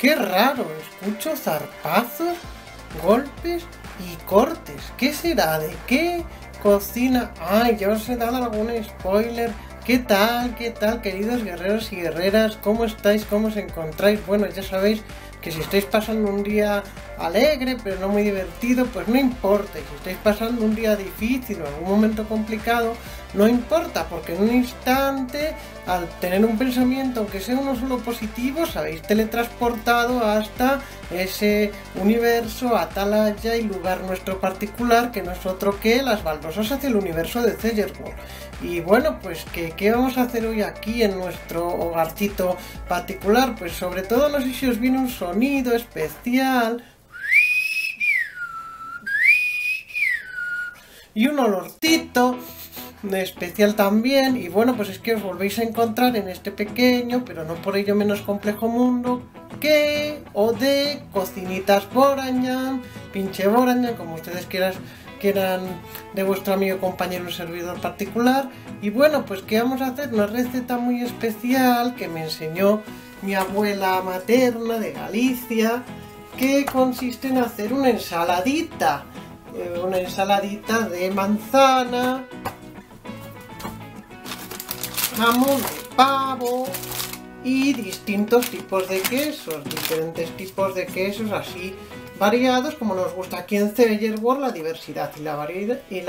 Qué raro, escucho zarpazos, golpes y cortes. ¿Qué será? ¿De qué cocina? Ay, ya os he dado algún spoiler. Qué tal, queridos guerreros y guerreras? ¿Cómo estáis? ¿Cómo os encontráis? Bueno, ya sabéis que si estáis pasando un día alegre, pero no muy divertido, pues no importa. Y si estáis pasando un día difícil o algún momento complicado, no importa, porque en un instante, al tener un pensamiento, aunque sea uno solo positivo, os habéis teletransportado hasta ese universo, atalaya y lugar nuestro particular, que no es otro que las baldosas hacia el universo de Ceyerworld. Y bueno, pues ¿qué vamos a hacer hoy aquí en nuestro hogarcito particular? Pues sobre todo, no sé si os viene un sonido especial y un olorcito especial también. Y bueno, pues es que os volvéis a encontrar en este pequeño, pero no por ello menos complejo mundo que o de cocinitas Boranjamh, pinche Boranjamh, como ustedes quieran de vuestro amigo, compañero, un servidor particular. Y bueno, pues ¿qué vamos a hacer? Una receta muy especial que me enseñó mi abuela materna de Galicia, que consiste en hacer una ensaladita de manzana, jamón de pavo y distintos tipos de quesos, diferentes tipos de quesos así variados, como nos gusta aquí en Ceyerworld, la diversidad y la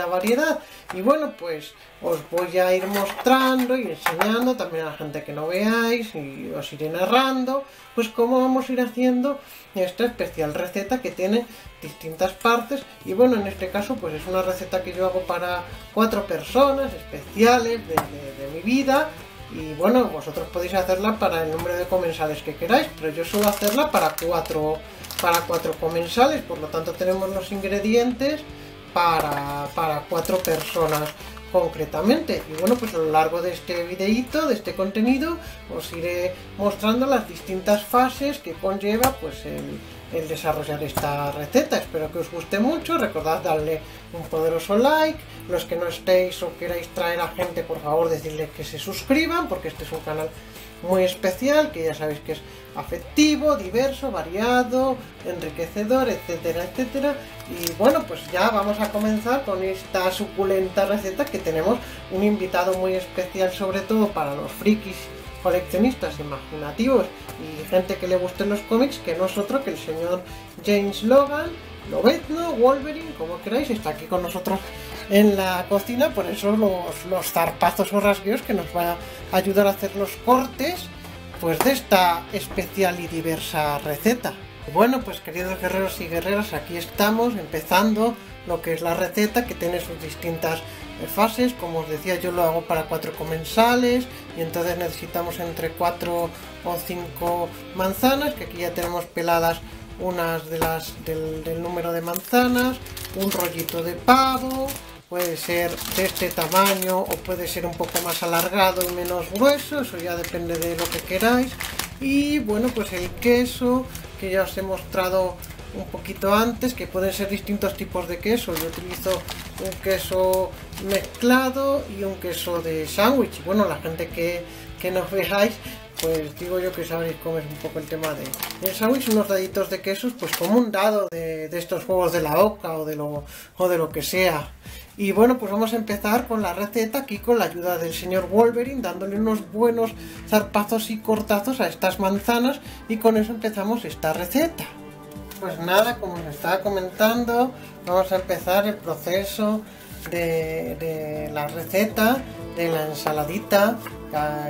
variedad. Y bueno, pues os voy a ir mostrando y enseñando también a la gente que no veáis, y os iré narrando pues cómo vamos a ir haciendo esta especial receta que tiene distintas partes. Y bueno, en este caso pues es una receta que yo hago para 4 personas especiales de mi vida. Y bueno, vosotros podéis hacerla para el número de comensales que queráis, pero yo suelo hacerla para 4 comensales, por lo tanto tenemos los ingredientes para 4 personas concretamente. Y bueno, pues a lo largo de este videíto, de este contenido, os iré mostrando las distintas fases que conlleva pues el desarrollar esta receta. Espero que os guste mucho, recordad darle un poderoso like. Los que no estéis o queráis traer a gente, por favor decidles que se suscriban, porque este es un canal muy especial, que ya sabéis que es afectivo, diverso, variado, enriquecedor, etcétera, etcétera. Y bueno, pues ya vamos a comenzar con esta suculenta receta, que tenemos un invitado muy especial, sobre todo para los frikis, coleccionistas, imaginativos y gente que le gusten los cómics, que no es otro que el señor James Logan, Lobezno, Wolverine, como queráis. Está aquí con nosotros en la cocina, por eso los zarpazos o rasgueos, que nos va a ayudar a hacer los cortes pues de esta especial y diversa receta. Bueno, pues queridos guerreros y guerreras, aquí estamos empezando lo que es la receta, que tiene sus distintas fases. Como os decía, yo lo hago para 4 comensales, y entonces necesitamos entre 4 o 5 manzanas, que aquí ya tenemos peladas unas de las del número de manzanas, un rollito de pavo, puede ser de este tamaño o puede ser un poco más alargado y menos grueso, eso ya depende de lo que queráis. Y bueno, pues el queso, que ya os he mostrado un poquito antes, que pueden ser distintos tipos de queso. Yo utilizo un queso mezclado y un queso de sándwich. Bueno, la gente que nos veáis, pues digo yo que sabréis cómo es un poco el tema del sándwich. Unos daditos de quesos, pues como un dado de estos juegos de la oca o de lo que sea. Y bueno, pues vamos a empezar con la receta aquí con la ayuda del señor Wolverine, dándole unos buenos zarpazos y cortazos a estas manzanas, y con eso empezamos esta receta. Pues nada, como os estaba comentando, vamos a empezar el proceso de la receta de la ensaladita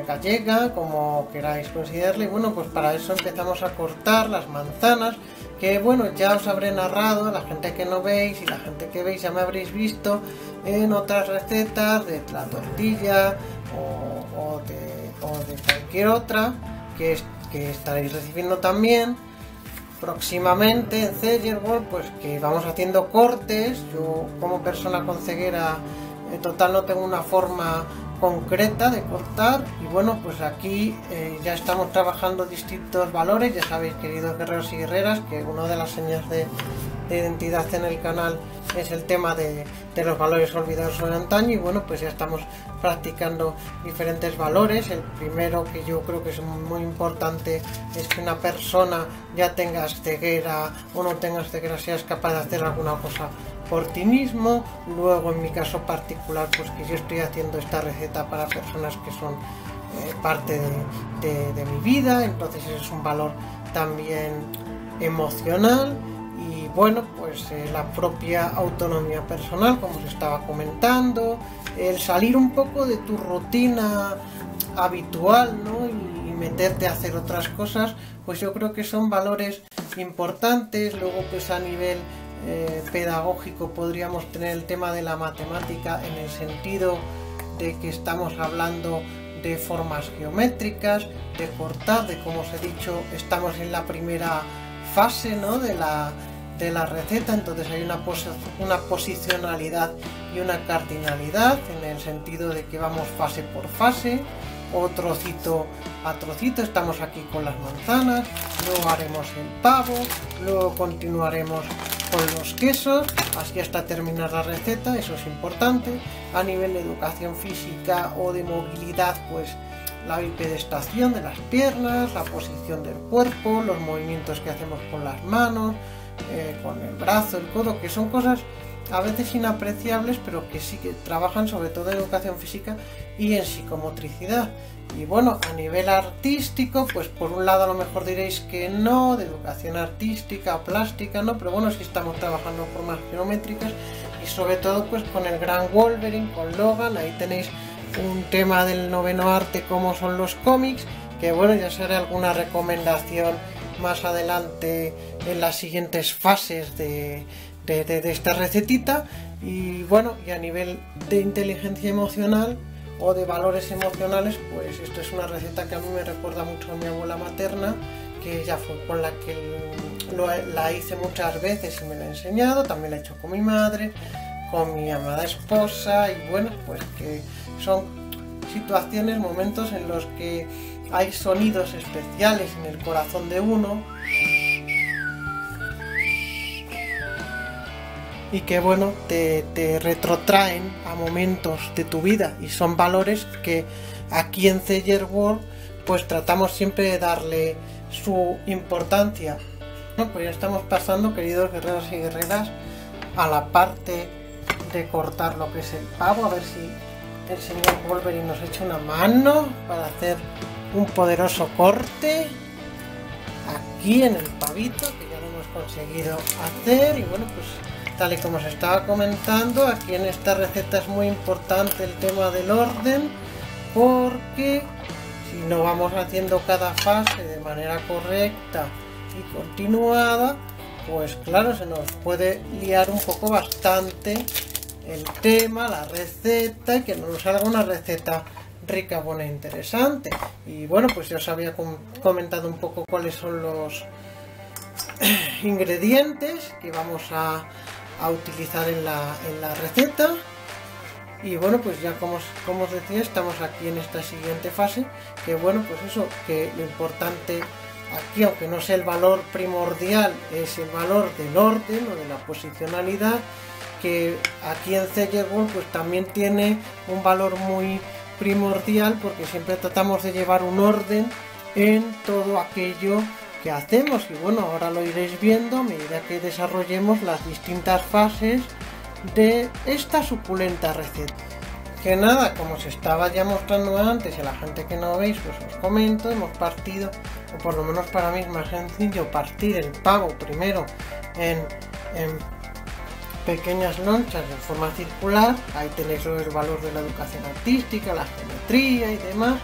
gallega, como queráis considerarla. Y bueno, pues para eso empezamos a cortar las manzanas, que bueno, ya os habré narrado, la gente que no veis y la gente que veis ya me habréis visto en otras recetas de la tortilla o de cualquier otra que estaréis recibiendo también próximamente en Ceyerworld, pues que vamos haciendo cortes. Yo, como persona con ceguera total, no tengo una forma concreta de cortar. Y bueno, pues aquí ya estamos trabajando distintos valores. Ya sabéis, queridos guerreros y guerreras, que una de las señas de de identidad en el canal es el tema de los valores olvidados sobre antaño, y bueno, pues ya estamos practicando diferentes valores. El primero, que yo creo que es muy importante, es que una persona, ya tengas ceguera o no tengas ceguera, seas capaz de hacer alguna cosa por ti mismo. Luego, en mi caso particular, pues que yo estoy haciendo esta receta para personas que son parte de mi vida, entonces es un valor también emocional. Y bueno, pues la propia autonomía personal, como os estaba comentando, el salir un poco de tu rutina habitual, ¿no?, y meterte a hacer otras cosas, pues yo creo que son valores importantes. Luego, pues a nivel pedagógico podríamos tener el tema de la matemática, en el sentido de que estamos hablando de formas geométricas, de cortar, de, como os he dicho, estamos en la primera fase, ¿no?, de la receta. Entonces hay una posicionalidad y una cardinalidad, en el sentido de que vamos fase por fase o trocito a trocito. Estamos aquí con las manzanas, luego haremos el pavo, luego continuaremos con los quesos, así hasta terminar la receta. Eso es importante. A nivel de educación física o de movilidad, pues la bipedestación de las piernas, la posición del cuerpo, los movimientos que hacemos con las manos, con el brazo, el codo, que son cosas a veces inapreciables, pero que sí que trabajan sobre todo en educación física y en psicomotricidad. Y bueno, a nivel artístico, pues por un lado a lo mejor diréis que no, de educación artística o plástica, no, pero bueno, sí estamos trabajando formas geométricas, y sobre todo pues con el gran Wolverine, con Logan. Ahí tenéis un tema del noveno arte, como son los cómics, que bueno, ya será alguna recomendación más adelante en las siguientes fases de esta recetita. Y bueno, y a nivel de inteligencia emocional o de valores emocionales, pues esto es una receta que a mí me recuerda mucho a mi abuela materna, que ya fue con la que la hice muchas veces y me la he enseñado. También la he hecho con mi madre, con mi amada esposa, y bueno, pues que son situaciones, momentos en los que hay sonidos especiales en el corazón de uno, y que bueno, te retrotraen a momentos de tu vida, y son valores que aquí en Ceyerworld pues tratamos siempre de darle su importancia. Bueno, pues ya estamos pasando, queridos guerreros y guerreras, a la parte de cortar lo que es el pavo. A ver si el señor Wolverine nos echa una mano para hacer un poderoso corte aquí en el pavito, que ya lo hemos conseguido hacer. Y bueno, pues tal y como os estaba comentando, aquí en esta receta es muy importante el tema del orden, porque si no vamos haciendo cada fase de manera correcta y continuada, pues claro, se nos puede liar un poco bastante el tema, la receta, y que no nos salga una receta rica, buena e interesante. Y bueno, pues ya os había comentado un poco cuáles son los ingredientes que vamos a utilizar en la receta. Y bueno, pues ya como os decía, estamos aquí en esta siguiente fase, que bueno, pues eso, que lo importante aquí, aunque no sea el valor primordial, es el valor del orden o de la posicionalidad, que aquí en Ceyerworld pues también tiene un valor muy primordial, porque siempre tratamos de llevar un orden en todo aquello que hacemos. Y bueno, ahora lo iréis viendo a medida que desarrollemos las distintas fases de esta suculenta receta. Que nada, como os estaba ya mostrando antes, a la gente que no veis, pues os comento, hemos partido, o por lo menos para mí es más sencillo partir el pavo primero en pequeñas lonchas en forma circular. Ahí tenéis el valor de la educación artística, la geometría y demás.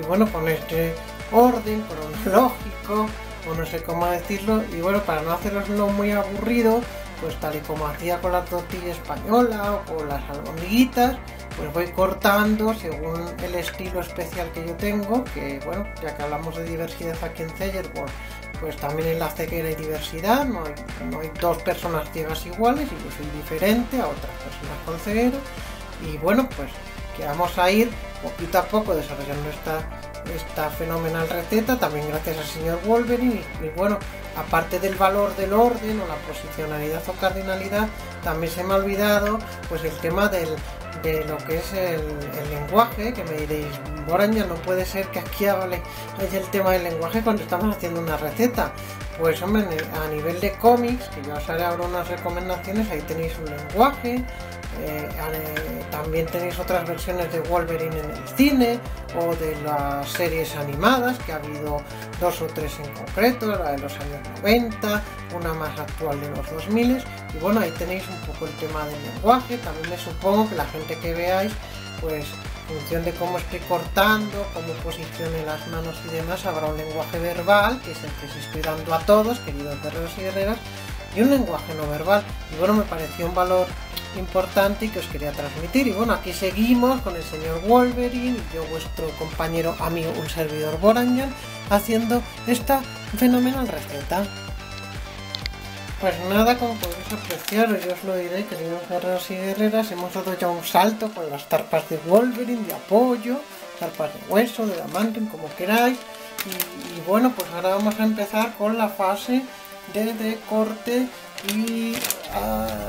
Y bueno, con este orden cronológico, o no sé cómo decirlo, y bueno, para no haceroslo muy aburrido, pues tal y como hacía con la tortilla española o con las albondiguitas, pues voy cortando según el estilo especial que yo tengo, que bueno, ya que hablamos de diversidad aquí en Ceyerworld, pues también en la ceguera hay diversidad, no hay dos personas ciegas iguales, y yo soy diferente a otras personas con ceguera. Y bueno, pues que vamos a ir poquito a poco desarrollando esta esta fenomenal receta, también gracias al señor Wolverine. Y bueno, aparte del valor del orden o la posicionalidad o cardinalidad, también se me ha olvidado pues el tema de lo que es el lenguaje, que me diréis, Boranjamh, no puede ser que aquí hable el tema del lenguaje cuando estamos haciendo una receta. Pues hombre, a nivel de cómics, que yo os haré ahora unas recomendaciones, ahí tenéis un lenguaje. También tenéis otras versiones de Wolverine en el cine o de las series animadas, que ha habido 2 o 3 en concreto, la de los años 90, una más actual de los 2000, y bueno, ahí tenéis un poco el tema del lenguaje. También me supongo que la gente que veáis, pues en función de cómo estoy cortando, cómo posicione las manos y demás, habrá un lenguaje verbal, que es el que os estoy dando a todos, queridos guerreros y guerreras, y un lenguaje no verbal. Y bueno, me pareció un valor importante y que os quería transmitir. Y bueno, aquí seguimos con el señor Wolverine, yo, vuestro compañero, amigo, un servidor, Boranjamh, haciendo esta fenomenal receta. Pues nada, como podéis apreciar, yo os lo diré, queridos guerreros y guerreras, hemos dado ya un salto con las tarpas de Wolverine, de apoyo, tarpas de hueso, de adamantium, como queráis. Y bueno, pues ahora vamos a empezar con la fase de corte y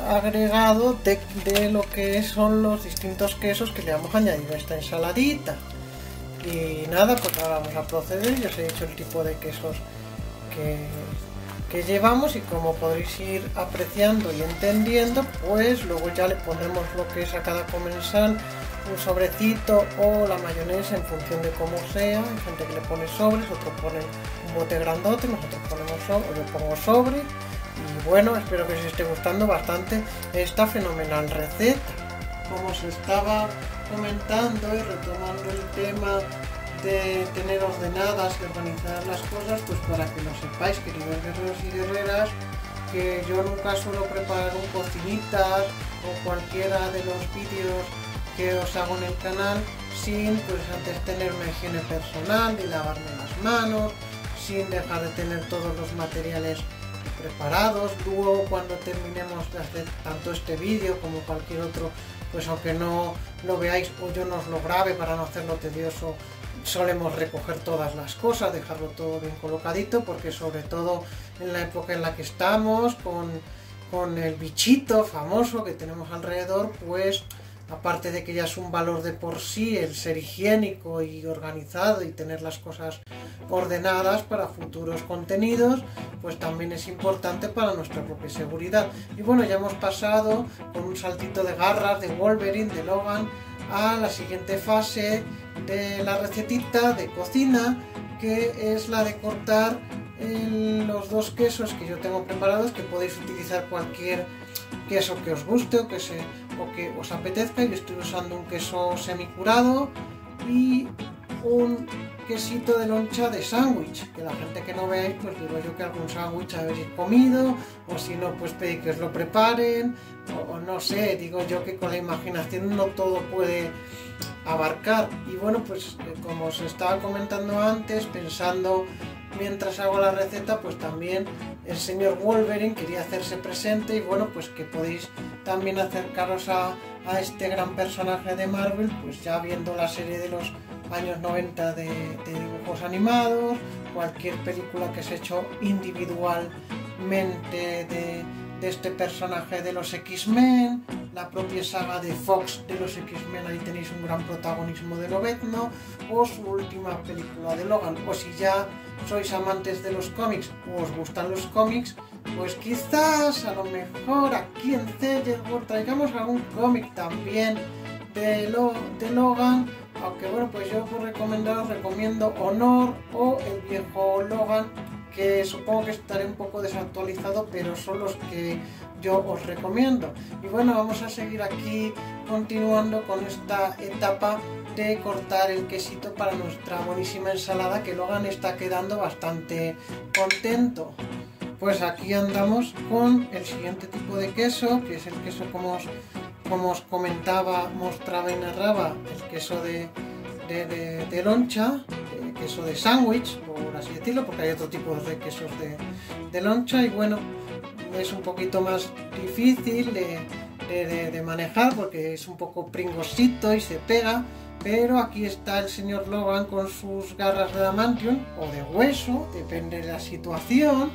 agregado de lo que son los distintos quesos que le vamos a añadir a esta ensaladita. Y nada, pues ahora vamos a proceder. Ya os he dicho el tipo de quesos que llevamos, y como podréis ir apreciando y entendiendo, pues luego ya le pondremos lo que es a cada comensal un sobrecito o la mayonesa en función de cómo sea. Hay gente que le pone sobres, otros ponen un bote grandote, nosotros ponemos yo pongo sobre. Y bueno, espero que os esté gustando bastante esta fenomenal receta. Como os estaba comentando y retomando el tema de tener ordenadas y organizadas las cosas, pues para que lo sepáis, queridos guerreros y guerreras, que yo nunca suelo preparar un cocinitas o cualquiera de los vídeos que os hago en el canal sin, pues antes, tener una higiene personal, de lavarme las manos, sin dejar de tener todos los materiales preparados. Luego, cuando terminemos de hacer tanto este vídeo como cualquier otro, pues aunque no lo veáis o yo no os lo grabe para no hacerlo tedioso, solemos recoger todas las cosas, dejarlo todo bien colocadito, porque sobre todo en la época en la que estamos, con el bichito famoso que tenemos alrededor, pues aparte de que ya es un valor de por sí el ser higiénico y organizado y tener las cosas ordenadas para futuros contenidos, pues también es importante para nuestra propia seguridad. Y bueno, ya hemos pasado con un saltito de garras de Wolverine, de Logan, a la siguiente fase de la recetita de cocina, que es la de cortar los 2 quesos que yo tengo preparados, que podéis utilizar cualquier queso que os guste o que os apetezca. Yo estoy usando un queso semicurado y un quesito de loncha de sándwich, que la gente que no veáis, pues digo yo que algún sándwich habéis comido, o si no, pues pedid que os lo preparen, o no sé, digo yo que con la imaginación no todo puede abarcar. Y bueno, pues como os estaba comentando antes, pensando mientras hago la receta, pues también el señor Wolverine quería hacerse presente, y bueno, pues que podéis también acercaros a este gran personaje de Marvel, pues ya viendo la serie de los años 90 de dibujos animados, cualquier película que se ha hecho individualmente de este personaje de los X-Men, la propia saga de Fox de los X-Men, ahí tenéis un gran protagonismo de Lobezno, o su última película de Logan. O si ya sois amantes de los cómics o os gustan los cómics, pues quizás a lo mejor aquí en Ceyerworld traigamos algún cómic también de Logan. Aunque bueno, pues yo por recomendaros recomiendo Honor o El Viejo Logan, que supongo que estaré un poco desactualizado, pero son los que yo os recomiendo. Y bueno, vamos a seguir aquí continuando con esta etapa de cortar el quesito para nuestra buenísima ensalada, que Logan está quedando bastante contento. Pues aquí andamos con el siguiente tipo de queso, que es el queso, como os comentaba, mostraba y narraba, el queso de loncha, el queso de sándwich, por así decirlo, porque hay otro tipo de quesos de loncha. Y bueno, es un poquito más difícil de manejar, porque es un poco pringosito y se pega, Pero aquí está el señor Logan con sus garras de adamantium o de hueso, depende de la situación,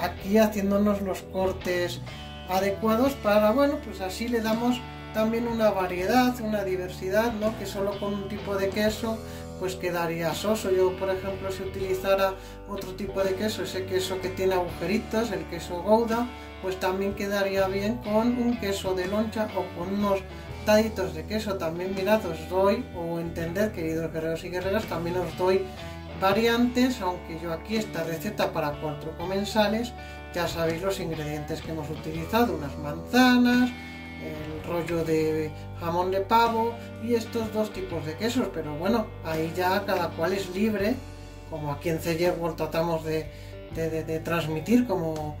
aquí haciéndonos los cortes adecuados para, bueno, pues así le damos también una variedad, una diversidad, ¿no? Que solo con un tipo de queso pues quedaría soso. Yo, por ejemplo, si utilizara otro tipo de queso, ese queso que tiene agujeritos, el queso Gouda, pues también quedaría bien con un queso de loncha o con unos taditos de queso. También mirad, os doy, o entended, queridos guerreros y guerreras, también os doy variantes, aunque yo aquí esta receta para 4 comensales, ya sabéis los ingredientes que hemos utilizado, unas manzanas, el rollo de jamón de pavo y estos 2 tipos de quesos, pero bueno, ahí ya cada cual es libre, como aquí en Ceyerworld tratamos de transmitir como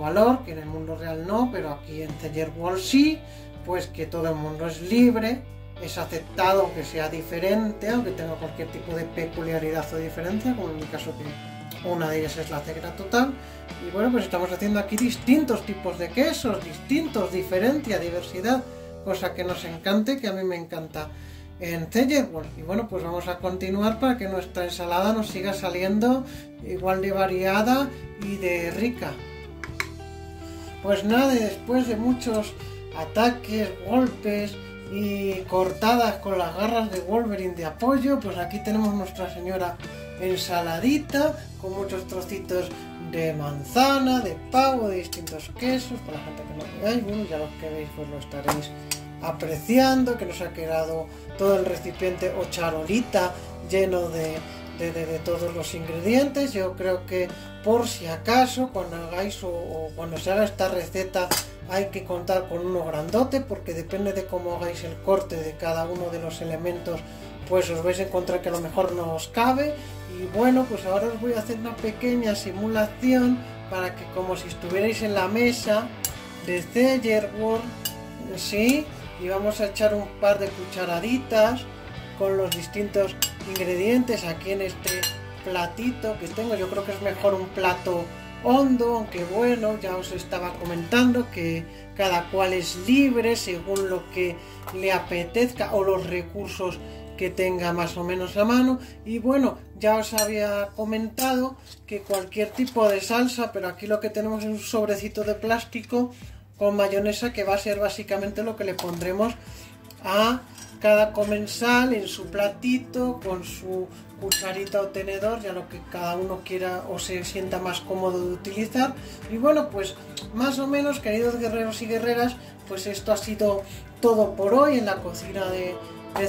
valor, que en el mundo real no, pero aquí en Ceyerworld sí, pues que todo el mundo es libre, es aceptado aunque sea diferente, aunque tenga cualquier tipo de peculiaridad o diferencia, como en mi caso que una de ellas es la ceguera total. Y bueno, pues estamos haciendo aquí distintos tipos de quesos, distintos, diferencia, diversidad, cosa que nos encante, que a mí me encanta en Ceyerworld. Y bueno, pues vamos a continuar para que nuestra ensalada nos siga saliendo igual de variada y de rica. Pues nada, después de muchos ataques, golpes y cortadas con las garras de Wolverine de apoyo, pues aquí tenemos nuestra señora ensaladita con muchos trocitos de manzana, de pavo, de distintos quesos. Para la gente que no veáis, bueno, ya los que veis pues lo estaréis apreciando, que nos ha quedado todo el recipiente o charolita lleno de todos los ingredientes. Yo creo que por si acaso cuando hagáis o cuando se haga esta receta hay que contar con uno grandote, porque depende de cómo hagáis el corte de cada uno de los elementos, pues os vais a encontrar que a lo mejor no os cabe. Y bueno, pues ahora os voy a hacer una pequeña simulación para que, como si estuvierais en la mesa de Ceyerworld, ¿sí? Y vamos a echar un par de cucharaditas con los distintos ingredientes aquí en este platito que tengo. Yo creo que es mejor un plato hondo, aunque bueno, ya os estaba comentando que cada cual es libre según lo que le apetezca o los recursos que tenga más o menos a mano. Y bueno, ya os había comentado que cualquier tipo de salsa, pero aquí lo que tenemos es un sobrecito de plástico con mayonesa, que va a ser básicamente lo que le pondremos a cada comensal en su platito, con su cucharita o tenedor, ya lo que cada uno quiera o se sienta más cómodo de utilizar. Y bueno, pues más o menos, queridos guerreros y guerreras, pues esto ha sido todo por hoy en la cocina de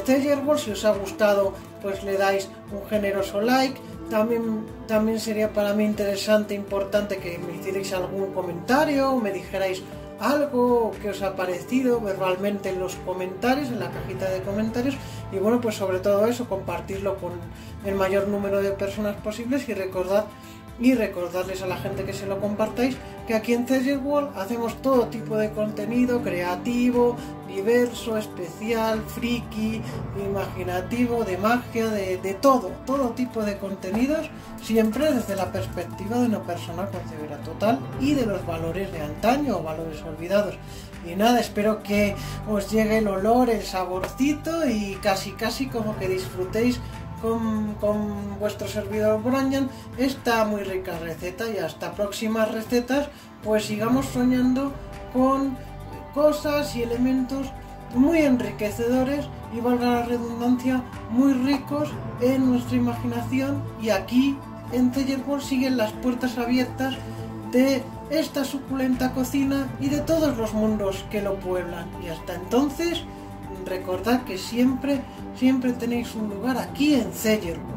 Ceyerworld. Si os ha gustado, pues le dais un generoso like. También sería para mí interesante, importante, que me hicierais algún comentario o me dijerais algo que os ha parecido verbalmente en los comentarios, en la cajita de comentarios. Y bueno, pues sobre todo eso, compartirlo con el mayor número de personas posibles, y recordarles a la gente que se lo compartáis, que aquí en Ceyerworld hacemos todo tipo de contenido creativo, diverso, especial, friki, imaginativo, de magia, de todo tipo de contenidos, siempre desde la perspectiva de una persona con ceguera total y de los valores de antaño o valores olvidados. Y nada, espero que os llegue el olor, el saborcito, y casi como que disfrutéis con vuestro servidor Boranjamh esta muy rica receta. Y hasta próximas recetas, pues sigamos soñando con cosas y elementos muy enriquecedores y, valga la redundancia, muy ricos en nuestra imaginación. Y aquí en Ceyerworld siguen las puertas abiertas de esta suculenta cocina y de todos los mundos que lo pueblan. Y hasta entonces, recordad que siempre tenéis un lugar aquí en Ceyerworld.